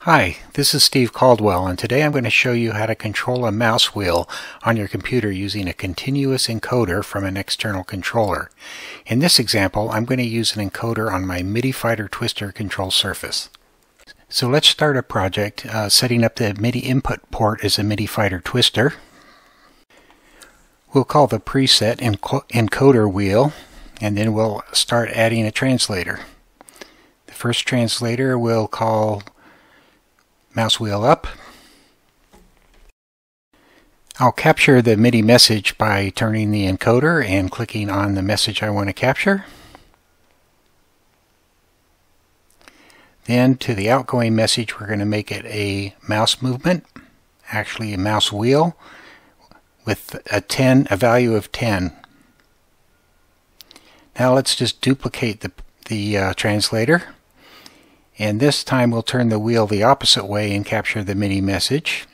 Hi, this is Steve Caldwell, and today I'm going to show you how to control a mouse wheel on your computer using a continuous encoder from an external controller. In this example, I'm going to use an encoder on my MIDI Fighter Twister control surface. So let's start a project. Setting up the MIDI input port as a MIDI Fighter Twister. We'll call the preset encoder wheel, and then we'll start adding a translator. The first translator we'll call mouse wheel up. I'll capture the MIDI message by turning the encoder and clicking on the message I want to capture. Then to the outgoing message we're going to make it a mouse movement, actually a mouse wheel, with a value of 10. Now let's just duplicate the translator. And this time we'll turn the wheel the opposite way and capture the MIDI message.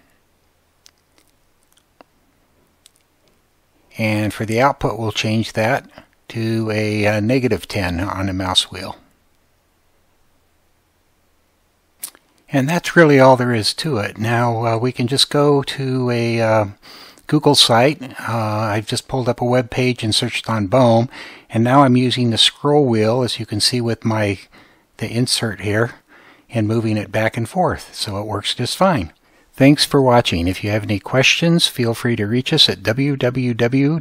And for the output we'll change that to a negative 10 on a mouse wheel. And that's really all there is to it. Now we can just go to a Google site. I've just pulled up a web page and searched on BOEM, and now I'm using the scroll wheel, as you can see, with the insert here and moving it back and forth, so it works just fine. Thanks for watching. If you have any questions, feel free to reach us at www.boem.com.